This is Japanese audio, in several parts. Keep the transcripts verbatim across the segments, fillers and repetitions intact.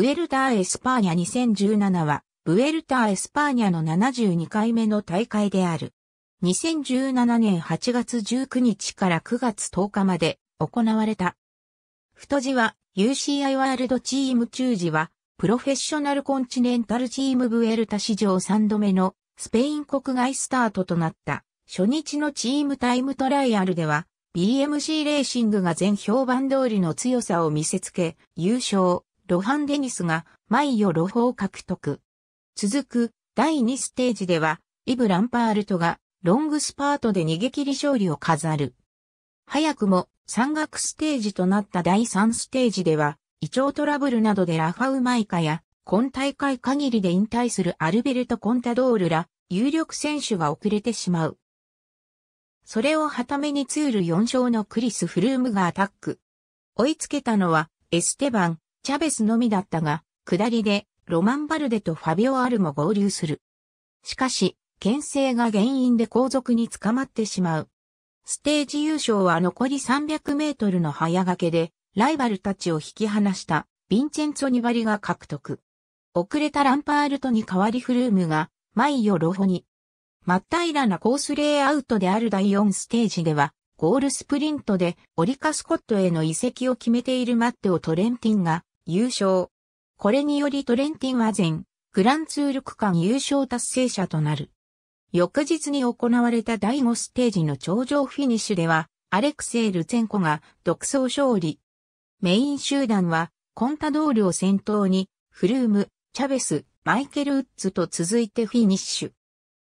ブエルター・エスパーニャにせんじゅうななは、ブエルター・エスパーニャのななじゅうにかいめの大会である。にせんじゅうななねんはちがつじゅうくにちからくがつとおかまで行われた。太字は ユーシーアイ ワールドチーム中字は、プロフェッショナルコンチネンタルチームブエルタ史上さんどめのスペイン国外スタートとなった。初日のチームタイムトライアルでは、ビーエムシー レーシングが前評判通りの強さを見せつけ、優勝。ロハン・デニスが毎夜ロフォを獲得。続くだいにステージでは、イブ・ランパールトがロングスパートで逃げ切り勝利を飾る。早くも山岳ステージとなっただいさんステージでは、胃腸トラブルなどでラファウマイカや、今大会限りで引退するアルベルト・コンタドールら、有力選手が遅れてしまう。それをはためにツールよんしょうのクリス・フルームがアタック。追いつけたのはエステバン、チャベスのみだったが、下りで、ロマン・バルデとファビオ・アルも合流する。しかし、牽制が原因で後続に捕まってしまう。ステージ優勝は残りさんびゃくメートルの早駆けで、ライバルたちを引き離した、ヴィンチェンツォ・ニバリが獲得。遅れたランパールトに代わりフルームが、毎夜ロフォに。真っ平らなコースレイアウトであるだいよんステージでは、ゴールスプリントで、オリカ・スコットへの移籍を決めているマッテオ・トレンティンが、優勝。これによりトレンティンは全グランツール区間優勝達成者となる。翌日に行われただいごステージの頂上フィニッシュでは、アレクセイ・ルツェンコが独走勝利。メイン集団は、コンタドールを先頭に、フルーム、チャベス、マイケル・ウッズと続いてフィニッシュ。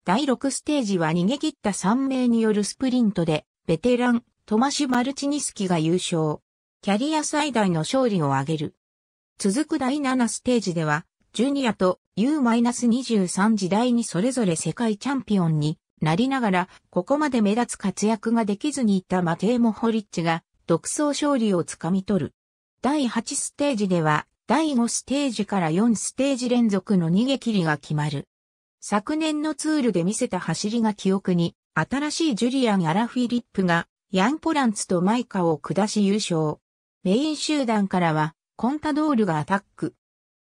だいろくステージは逃げ切ったさんめいによるスプリントで、ベテラン、トマシュ・マルチニスキが優勝。キャリア最大の勝利を挙げる。続くだいななステージでは、ジュニアと ユーにじゅうさん 時代にそれぞれ世界チャンピオンになりながら、ここまで目立つ活躍ができずにいたマテー・モホリッチが、独走勝利をつかみ取る。だいはちステージでは、だいごステージからよんステージ連続の逃げ切りが決まる。昨年のツールで見せた走りが記憶に、新しいジュリアン・アラフィリップが、ヤン・ポランツとマイカを下し優勝。メイン集団からは、コンタドールがアタック。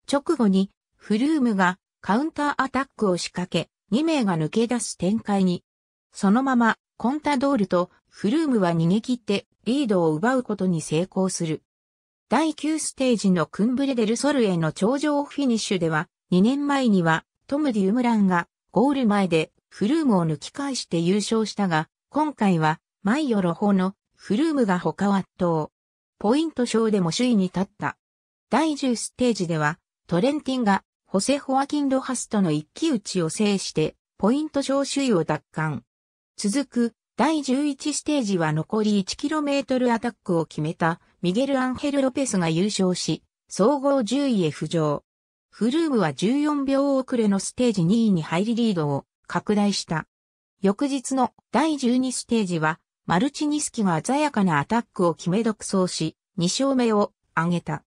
直後に、フルームがカウンターアタックを仕掛け、にめいが抜け出す展開に。そのまま、コンタドールとフルームは逃げ切ってリードを奪うことに成功する。だいきゅうステージのクンブレデルソルへの頂上フィニッシュでは、にねんまえにはトム・デュムランがゴール前でフルームを抜き返して優勝したが、今回はマイヨロホのフルームが他を圧倒。ポイント賞でも首位に立った。だいじゅうステージでは、トレンティンが、ホセ・ホアキン・ロハスとの一騎打ちを制して、ポイント賞首位を奪還。続く、だいじゅういちステージは残り いちキロメートル アタックを決めた、ミゲル・アンヘル・ロペスが優勝し、総合じゅういへ浮上。フルームはじゅうよんびょう遅れのステージにいに入りリードを拡大した。翌日のだいじゅうにステージは、マルチニスキが鮮やかなアタックを決め独走し、にしょうめを挙げた。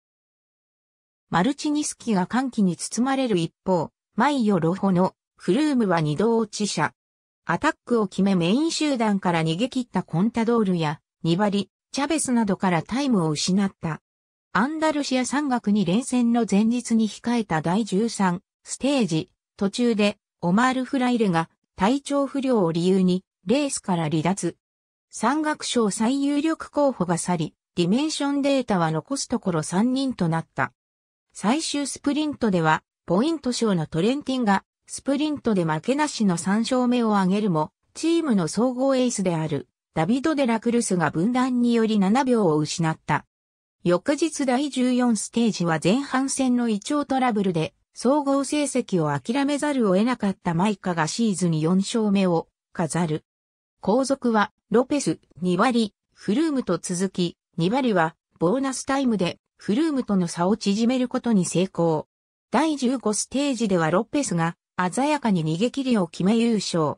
マルチニスキが歓喜に包まれる一方、マイヨロホのフルームは二度落ち者。アタックを決めメイン集団から逃げ切ったコンタドールや、ニバリ、チャベスなどからタイムを失った。アンダルシア山岳に連戦の前日に控えただいじゅうさんステージ、途中でオマール・フライレが体調不良を理由にレースから離脱。山岳賞最有力候補が去り、ディメンションデータは残すところさんにんとなった。最終スプリントでは、ポイント賞のトレンティンが、スプリントで負けなしのさんしょうめを挙げるも、チームの総合エースである、ダビド・デラクルスが分断によりななびょうを失った。翌日だいじゅうよんステージは前半戦の胃腸トラブルで、総合成績を諦めざるを得なかったマイカがシーズンよんしょうめを飾る。後続は、ロペス、ニバリ、フルームと続き、ニバリは、ボーナスタイムで、フルームとの差を縮めることに成功。だいじゅうごステージではロペスが鮮やかに逃げ切りを決め優勝。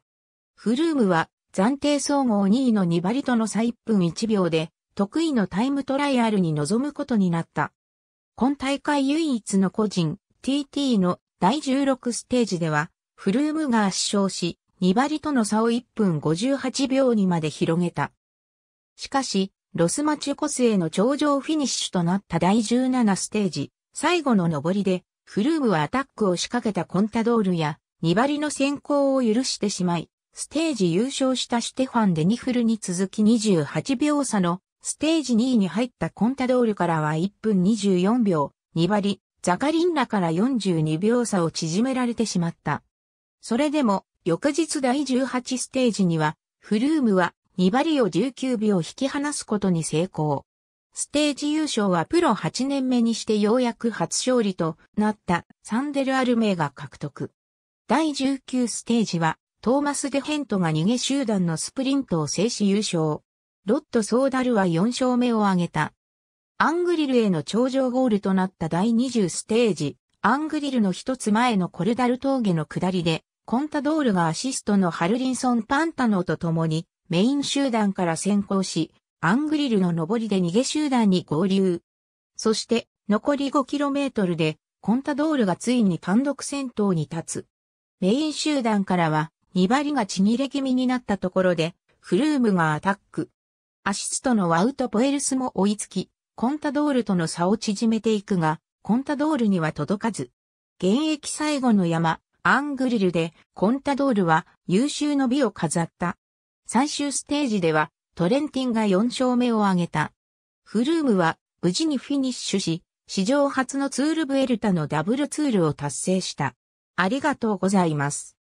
フルームは暫定総合にいのニバリとの差いっぷんいちびょうで得意のタイムトライアルに臨むことになった。今大会唯一の個人 ティーティー のだいじゅうろくステージではフルームが圧勝しニバリとの差をいっぷんごじゅうはちびょうにまで広げた。しかし、ロスマチュコスへの頂上フィニッシュとなっただいじゅうななステージ、最後の上りで、フルーブはアタックを仕掛けたコンタドールや、に馬力の先行を許してしまい、ステージ優勝したシュテファン・デニフルに続きにじゅうはちびょう差の、ステージにいに入ったコンタドールからはいっぷんにじゅうよんびょう、に馬力、ザカリンラからよんじゅうにびょう差を縮められてしまった。それでも、翌日だいじゅうはちステージには、フルームはに馬力をじゅうきゅうびょう引き離すことに成功。ステージ優勝はプロはちねんめにしてようやく初勝利となったサンデル・アルメイが獲得。だいじゅうきゅうステージは、トーマス・デ・ヘントが逃げ集団のスプリントを制し優勝。ロッド・ソーダルはよんしょうめを挙げた。アングリルへの頂上ゴールとなっただいにじゅうステージ、アングリルの一つ前のコルダル峠の下りで、コンタドールがアシストのハルリンソン・パンタノと共にメイン集団から先行し、アングリルの上りで逃げ集団に合流。そして、残り ごキロメートル で、コンタドールがついに単独先頭に立つ。メイン集団からは、に馬力がちぎれ気味になったところで、フルームがアタック。アシストのワウト・ポエルスも追いつき、コンタドールとの差を縮めていくが、コンタドールには届かず。現役最後の山、アングリルで、コンタドールは優秀の美を飾った。最終ステージでは、トレンティンがよんしょうめを挙げた。フルームは、無事にフィニッシュし、史上初のツール・ヴエルタのダブルツールを達成した。ありがとうございます。